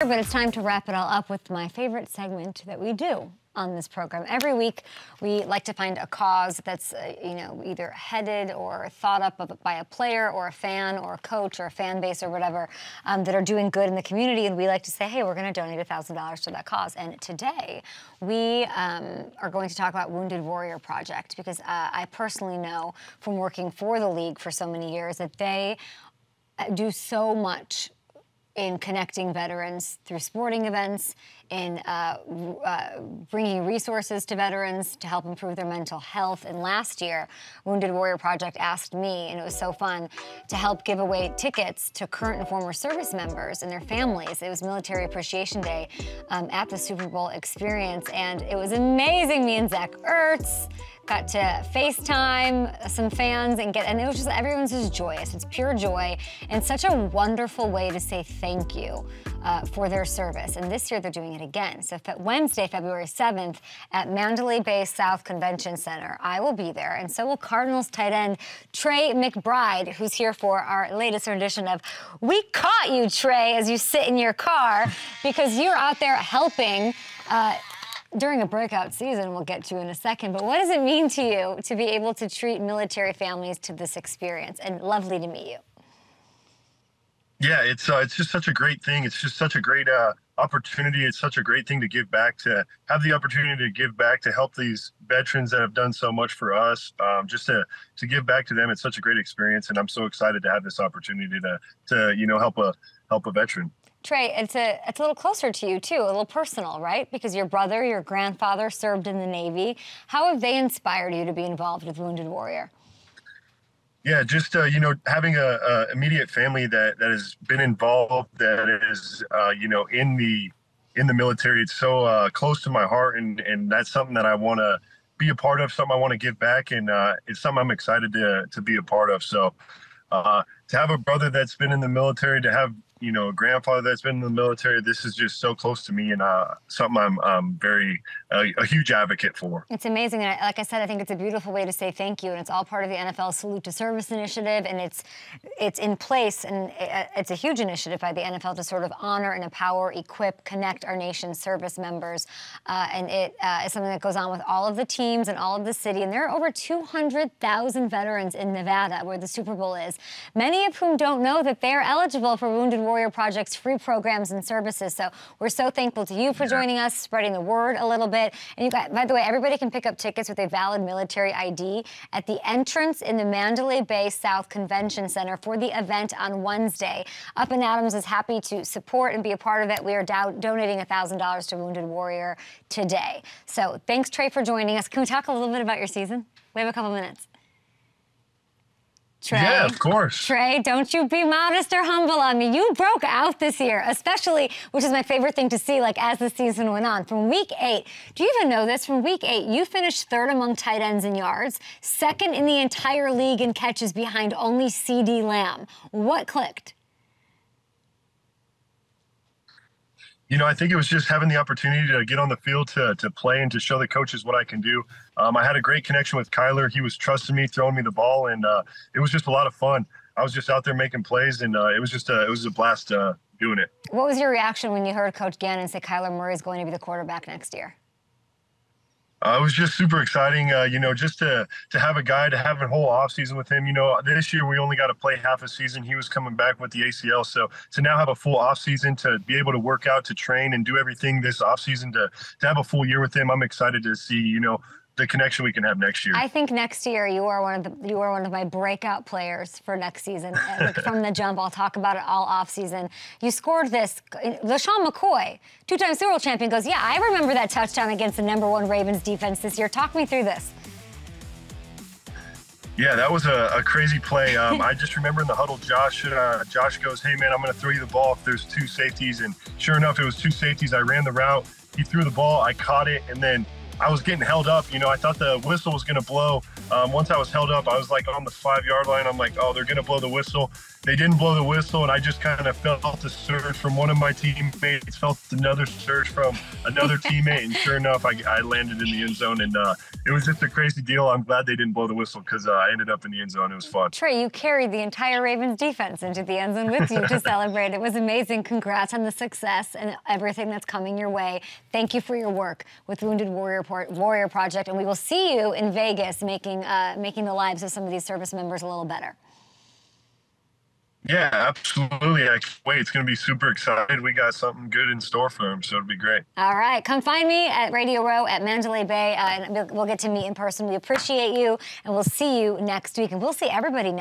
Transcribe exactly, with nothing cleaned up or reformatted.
But it's time to wrap it all up with my favorite segment that we do on this program. Every week, we like to find a cause that's, uh, you know, either headed or thought up by a player or a fan or a coach or a fan base or whatever um, that are doing good in the community. And we like to say, hey, we're going to donate one thousand dollars to that cause. And today, we um, are going to talk about Wounded Warrior Project because uh, I personally know from working for the league for so many years that they do so much in connecting veterans through sporting events, in uh, uh, bringing resources to veterans to help improve their mental health. And last year, Wounded Warrior Project asked me, and it was so fun, to help give away tickets to current and former service members and their families. It was Military Appreciation Day um, at the Super Bowl experience, and it was amazing. Me and Zach Ertz got to FaceTime some fans and get, and it was just, everyone's just joyous. It's pure joy and such a wonderful way to say thank you uh, for their service. And this year they're doing it again. So Wednesday, February seventh at Mandalay Bay South Convention Center, I will be there. And so will Cardinals tight end Trey McBride, who's here for our latest rendition of We Caught You, Trey, as you sit in your car, because you're out there helping uh, during a breakout season, we'll get to in a second, but what does it mean to you to be able to treat military families to this experience? And lovely to meet you. Yeah, it's uh, it's just such a great thing. It's just such a great uh, opportunity. It's such a great thing to give back, to have the opportunity to give back, to help these veterans that have done so much for us, um, just to, to give back to them. It's such a great experience, and I'm so excited to have this opportunity to, to you know, help a, help a veteran. Trey, it's a, it's a little closer to you, too, a little personal, right? Because your brother, your grandfather served in the Navy. How have they inspired you to be involved with Wounded Warrior? Yeah, just, uh, you know, having a, a immediate family that, that has been involved, that is, uh, you know, in the in the military, it's so uh, close to my heart, and, and that's something that I want to be a part of, something I want to give back, and uh, it's something I'm excited to, to be a part of. So uh, to have a brother that's been in the military, to have you know, a grandfather that's been in the military, this is just so close to me, and uh, something I'm um, very, uh, a huge advocate for. It's amazing, and I, like I said, I think it's a beautiful way to say thank you, and it's all part of the N F L Salute to Service initiative, and it's it's in place, and it's a huge initiative by the N F L to sort of honor and empower, equip, connect our nation's service members, uh, and it uh, is something that goes on with all of the teams and all of the city, and there are over two hundred thousand veterans in Nevada where the Super Bowl is, many of whom don't know that they are eligible for Wounded Warrior Project's free programs and services. So we're so thankful to you for joining us, spreading the word a little bit. And you got, by the way, everybody can pick up tickets with a valid military I D at the entrance in the Mandalay Bay South Convention Center for the event on Wednesday. Up and Adams is happy to support and be a part of it. We are do donating one thousand dollars to Wounded Warrior today. So thanks, Trey, for joining us. Can we talk a little bit about your season? We have a couple minutes. Trey, yeah, of course. Trey, don't you be modest or humble on me. You broke out this year, especially, which is my favorite thing to see, like as the season went on. From week eight, do you even know this? From week eight, you finished third among tight ends in yards, second in the entire league in catches behind only C D Lamb. What clicked? You know, I think it was just having the opportunity to get on the field, to, to play, and to show the coaches what I can do. Um, I had a great connection with Kyler. He was trusting me, throwing me the ball, and uh, it was just a lot of fun. I was just out there making plays, and uh, it was just a, it was a blast uh, doing it. What was your reaction when you heard Coach Gannon say Kyler Murray is going to be the quarterback next year? Uh, it was just super exciting, uh, you know, just to to have a guy, to have a whole offseason with him. You know, this year we only got to play half a season. He was coming back with the A C L. So to now have a full offseason, to be able to work out, to train, and do everything this offseason, to, to have a full year with him, I'm excited to see, you know, the connection we can have next year. I think next year you are one of the, you are one of my breakout players for next season. Like from the jump, I'll talk about it all off season. You scored this. LeSean McCoy, two-time Super Bowl champion, goes, yeah, I remember that touchdown against the number one Ravens defense this year. Talk me through this. Yeah, that was a, a crazy play. Um, I just remember in the huddle, Josh uh, Josh goes, hey, man, I'm going to throw you the ball if there's two safeties. And sure enough, it was two safeties. I ran the route. He threw the ball. I caught it. And then I was getting held up. You know, I thought the whistle was going to blow. Um, once I was held up, I was like on the five-yard line. I'm like, oh, they're going to blow the whistle. They didn't blow the whistle, and I just kind of felt the surge from one of my teammates, felt another surge from another teammate, and sure enough, I, I landed in the end zone, and uh, it was just a crazy deal. I'm glad they didn't blow the whistle because uh, I ended up in the end zone. It was fun. Trey, you carried the entire Ravens defense into the end zone with you to celebrate. It was amazing. Congrats on the success and everything that's coming your way. Thank you for your work with Wounded Warrior Warrior Project, and we will see you in Vegas making uh, making the lives of some of these service members a little better. Yeah, absolutely. I can't wait. It's going to be super excited. We got something good in store for them, so it'll be great. All right. Come find me at Radio Row at Mandalay Bay, uh, and we'll, we'll get to meet in person. We appreciate you, and we'll see you next week. And we'll see everybody next week.